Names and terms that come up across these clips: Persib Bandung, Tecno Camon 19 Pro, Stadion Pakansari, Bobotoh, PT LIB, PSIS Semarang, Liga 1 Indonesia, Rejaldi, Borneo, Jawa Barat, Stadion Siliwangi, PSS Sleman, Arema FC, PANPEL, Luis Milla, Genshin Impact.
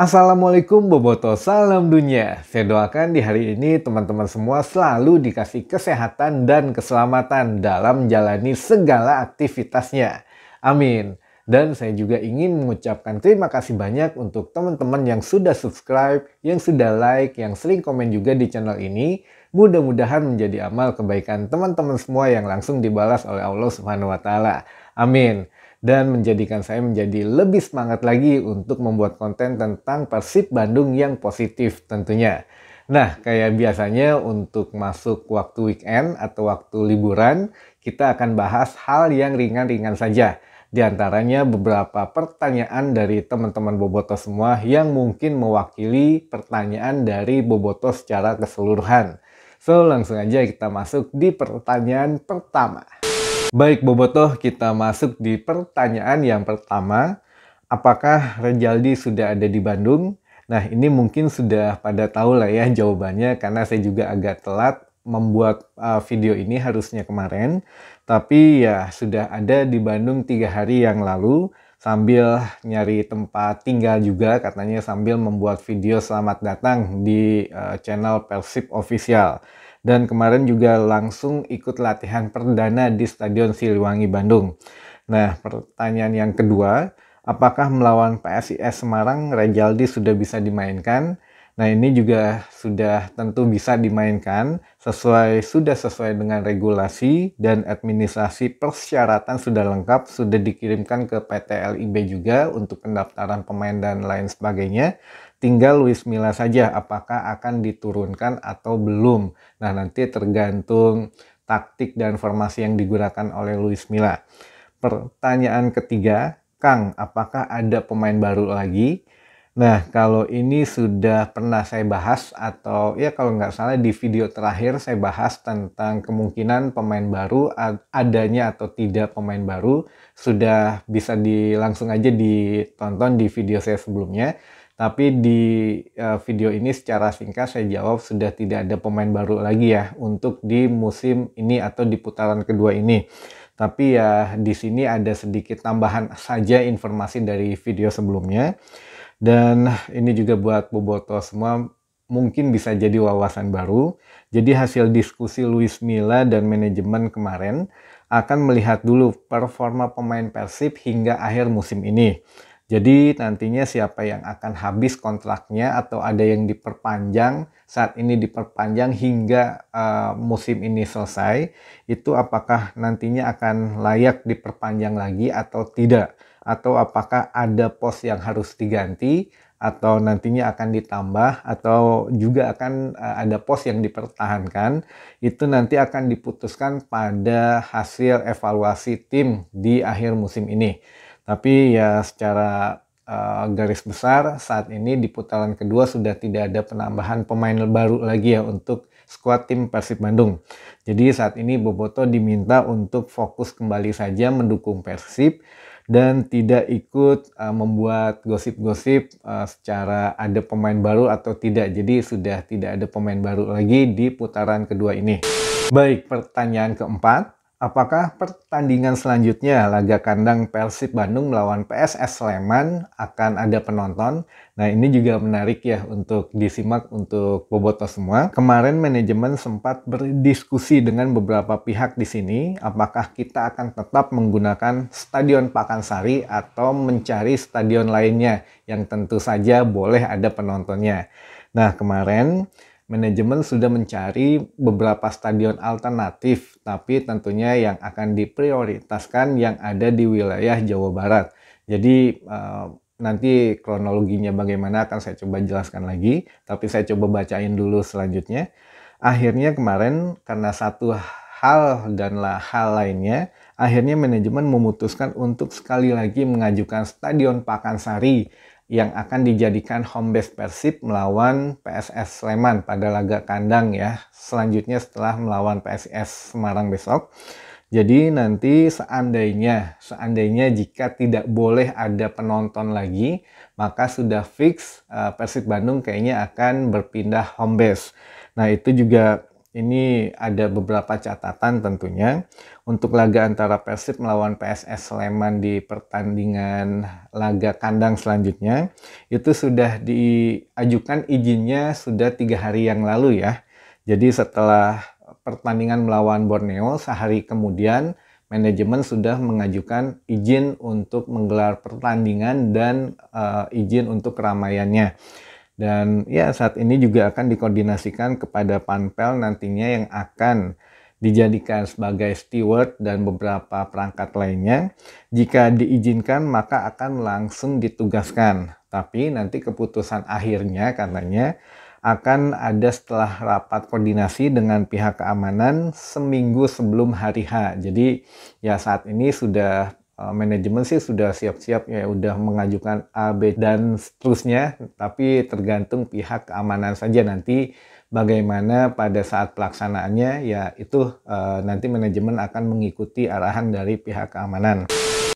Assalamualaikum Bobotoh, salam dunia. Saya doakan di hari ini teman-teman semua selalu dikasih kesehatan dan keselamatan dalam menjalani segala aktivitasnya. Amin. Dan saya juga ingin mengucapkan terima kasih banyak untuk teman-teman yang sudah subscribe, yang sudah like, yang sering komen juga di channel ini. Mudah-mudahan menjadi amal kebaikan teman-teman semua yang langsung dibalas oleh Allah Subhanahu wa Ta'ala. Amin. Dan menjadikan saya menjadi lebih semangat lagi untuk membuat konten tentang Persib Bandung yang positif tentunya. Nah, kayak biasanya untuk masuk waktu weekend atau waktu liburan, kita akan bahas hal yang ringan-ringan saja. Di antaranya beberapa pertanyaan dari teman-teman Bobotoh semua yang mungkin mewakili pertanyaan dari Bobotoh secara keseluruhan. So, langsung aja kita masuk di pertanyaan pertama. Baik Bobotoh, kita masuk di pertanyaan yang pertama. Apakah Rejaldi sudah ada di Bandung? Nah, ini mungkin sudah pada tahu lah ya jawabannya, karena saya juga agak telat membuat video ini harusnya kemarin. Tapi ya sudah ada di Bandung 3 hari yang lalu, sambil nyari tempat tinggal juga katanya, sambil membuat video selamat datang di channel Persib Official. Dan kemarin juga langsung ikut latihan perdana di Stadion Siliwangi, Bandung. Nah, pertanyaan yang kedua, apakah melawan PSIS Semarang Rejaldi sudah bisa dimainkan? Nah, ini juga sudah tentu bisa dimainkan, sudah sesuai dengan regulasi dan administrasi persyaratan sudah lengkap, sudah dikirimkan ke PT LIB juga untuk pendaftaran pemain dan lain sebagainya. Tinggal Luis Milla saja apakah akan diturunkan atau belum. Nah, nanti tergantung taktik dan formasi yang digunakan oleh Luis Milla. Pertanyaan ketiga, Kang, apakah ada pemain baru lagi? Nah, kalau ini sudah pernah saya bahas, atau ya kalau nggak salah di video terakhir saya bahas tentang kemungkinan pemain baru, adanya atau tidak pemain baru. Sudah bisa langsung aja ditonton di video saya sebelumnya. Tapi di video ini secara singkat saya jawab sudah tidak ada pemain baru lagi ya untuk di musim ini atau di putaran kedua ini. Tapi ya di sini ada sedikit tambahan saja informasi dari video sebelumnya. Dan ini juga buat Bobotoh semua mungkin bisa jadi wawasan baru. Jadi hasil diskusi Luis Milla dan manajemen kemarin akan melihat dulu performa pemain Persib hingga akhir musim ini. Jadi nantinya siapa yang akan habis kontraknya atau ada yang diperpanjang, saat ini diperpanjang hingga musim ini selesai, itu apakah nantinya akan layak diperpanjang lagi atau tidak. Atau apakah ada pos yang harus diganti, atau nantinya akan ditambah, atau juga akan ada pos yang dipertahankan. Itu nanti akan diputuskan pada hasil evaluasi tim di akhir musim ini. Tapi ya secara garis besar saat ini di putaran kedua sudah tidak ada penambahan pemain baru lagi ya untuk skuad tim Persib Bandung. Jadi saat ini Bobotoh diminta untuk fokus kembali saja mendukung Persib dan tidak ikut membuat gosip-gosip secara ada pemain baru atau tidak. Jadi sudah tidak ada pemain baru lagi di putaran kedua ini. Baik, pertanyaan keempat. Apakah pertandingan selanjutnya laga kandang Persib Bandung melawan PSS Sleman akan ada penonton? Nah, ini juga menarik ya untuk disimak untuk Bobotoh semua. Kemarin manajemen sempat berdiskusi dengan beberapa pihak di sini. Apakah kita akan tetap menggunakan Stadion Pakansari atau mencari stadion lainnya yang tentu saja boleh ada penontonnya. Nah, kemarin manajemen sudah mencari beberapa stadion alternatif, tapi tentunya yang akan diprioritaskan yang ada di wilayah Jawa Barat. Jadi nanti kronologinya bagaimana akan saya coba jelaskan lagi, tapi saya coba bacain dulu selanjutnya. Akhirnya kemarin karena satu hal dan hal lainnya, akhirnya manajemen memutuskan untuk sekali lagi mengajukan Stadion Pakansari yang akan dijadikan home base Persib melawan PSS Sleman pada laga kandang ya selanjutnya setelah melawan PSIS Semarang besok. Jadi nanti seandainya jika tidak boleh ada penonton lagi, maka sudah fix Persib Bandung kayaknya akan berpindah home base. Nah, itu juga Ini ada beberapa catatan tentunya. Untuk laga antara Persib melawan PSS Sleman di pertandingan laga kandang selanjutnya, itu sudah diajukan izinnya sudah 3 hari yang lalu ya. Jadi setelah pertandingan melawan Borneo, sehari kemudian manajemen sudah mengajukan izin untuk menggelar pertandingan dan izin untuk keramaiannya. Dan ya saat ini juga akan dikoordinasikan kepada PANPEL nantinya yang akan dijadikan sebagai steward dan beberapa perangkat lainnya. Jika diizinkan maka akan langsung ditugaskan. Tapi nanti keputusan akhirnya katanya akan ada setelah rapat koordinasi dengan pihak keamanan seminggu sebelum hari H. Jadi ya saat ini sudah manajemen sih sudah siap-siap ya, udah mengajukan A, B, dan seterusnya. Tapi tergantung pihak keamanan saja nanti bagaimana pada saat pelaksanaannya ya itu nanti manajemen akan mengikuti arahan dari pihak keamanan.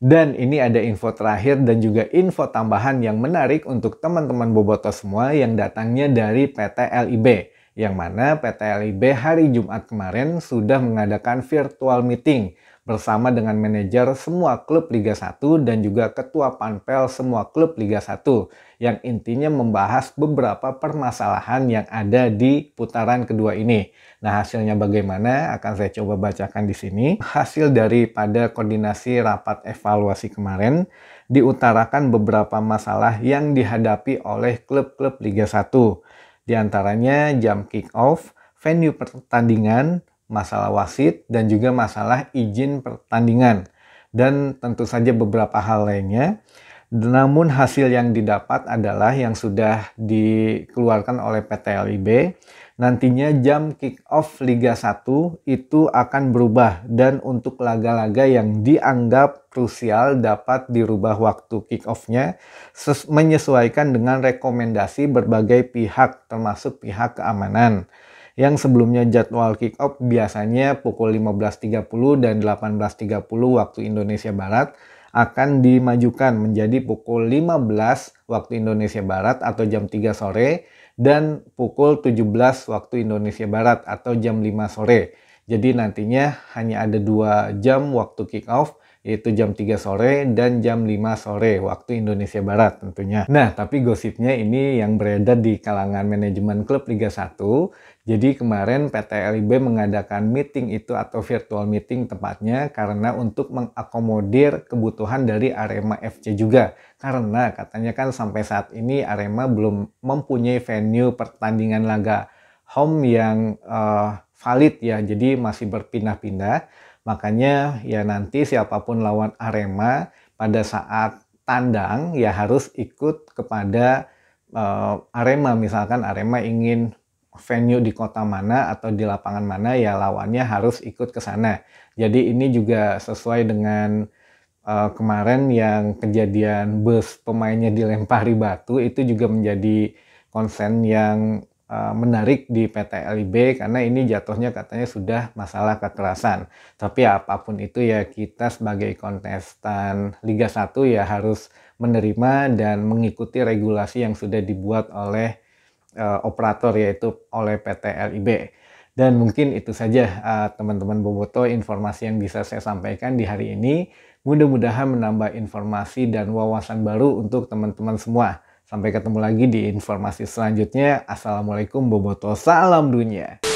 Dan ini ada info terakhir dan juga info tambahan yang menarik untuk teman-teman Bobotoh semua yang datangnya dari PT LIB. Yang mana PT LIB hari Jumat kemarin sudah mengadakan virtual meeting bersama dengan manajer semua klub Liga 1 dan juga ketua PANPEL semua klub Liga 1 yang intinya membahas beberapa permasalahan yang ada di putaran kedua ini. Nah, hasilnya bagaimana akan saya coba bacakan di sini. Hasil daripada koordinasi rapat evaluasi kemarin diutarakan beberapa masalah yang dihadapi oleh klub-klub Liga 1. Di antaranya jam kick-off, venue pertandingan, masalah wasit, dan juga masalah izin pertandingan. Dan tentu saja beberapa hal lainnya. Namun hasil yang didapat adalah yang sudah dikeluarkan oleh PT LIB. Nantinya jam kick-off Liga 1 itu akan berubah. Dan untuk laga-laga yang dianggap krusial dapat dirubah waktu kick-off-nya menyesuaikan dengan rekomendasi berbagai pihak termasuk pihak keamanan. Yang sebelumnya jadwal kick-off biasanya pukul 15.30 dan 18.30 waktu Indonesia Barat akan dimajukan menjadi pukul 15 waktu Indonesia Barat atau jam 3 sore dan pukul 17 waktu Indonesia Barat atau jam 5 sore. Jadi nantinya hanya ada 2 jam waktu kick-off, yaitu jam 3 sore dan jam 5 sore waktu Indonesia Barat tentunya. Nah, tapi gosipnya ini yang beredar di kalangan manajemen klub Liga 1. Jadi kemarin PT LIB mengadakan meeting itu atau virtual meeting tepatnya karena untuk mengakomodir kebutuhan dari Arema FC juga. Karena katanya kan sampai saat ini Arema belum mempunyai venue pertandingan laga home yang valid ya. Jadi masih berpindah-pindah. Makanya ya nanti siapapun lawan Arema pada saat tandang ya harus ikut kepada Arema. Misalkan Arema ingin venue di kota mana atau di lapangan mana ya lawannya harus ikut ke sana. Jadi ini juga sesuai dengan kemarin yang kejadian bus pemainnya dilempari batu itu juga menjadi konsen yang menarik di PT LIB karena ini jatuhnya katanya sudah masalah kekerasan. Tapi ya, apapun itu ya kita sebagai kontestan Liga 1 ya harus menerima dan mengikuti regulasi yang sudah dibuat oleh operator yaitu oleh PT LIB. Dan mungkin itu saja teman-teman Bobotoh informasi yang bisa saya sampaikan di hari ini. Mudah-mudahan menambah informasi dan wawasan baru untuk teman-teman semua. Sampai ketemu lagi di informasi selanjutnya. Assalamualaikum Bobotoh, salam dunia.